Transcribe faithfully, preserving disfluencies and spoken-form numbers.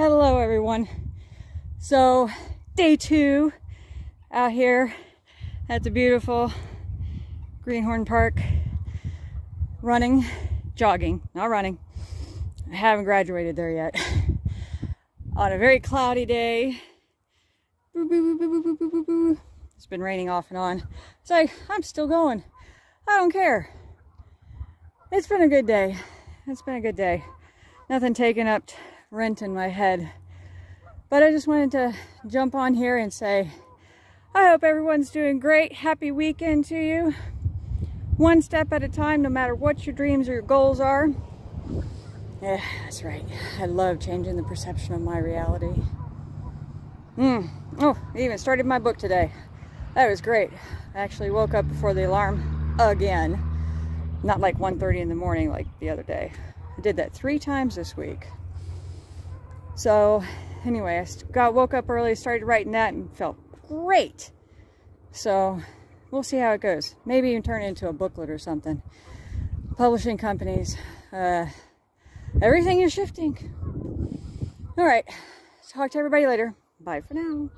Hello everyone. So day two out here at the beautiful Greenhorn Park, running, jogging, not running. I haven't graduated there yet. On a very cloudy day. Boo, boo, boo, boo, boo, boo, boo, boo. It's been raining off and on. It's like, I'm still going. I don't care. It's been a good day. It's been a good day. Nothing taken up rent in my head. But I just wanted to jump on here and say, I hope everyone's doing great. Happy weekend to you. One step at a time, no matter what your dreams or your goals are. Yeah, that's right. I love changing the perception of my reality. Mm. Oh, I even started my book today. That was great. I actually woke up before the alarm again. Not like one thirty in the morning like the other day. I did that three times this week. So anyway, I got woke up early, started writing that, and felt great. So we'll see how it goes. Maybe even turn it into a booklet or something. Publishing companies. Uh, everything is shifting. All right. Talk to everybody later. Bye for now.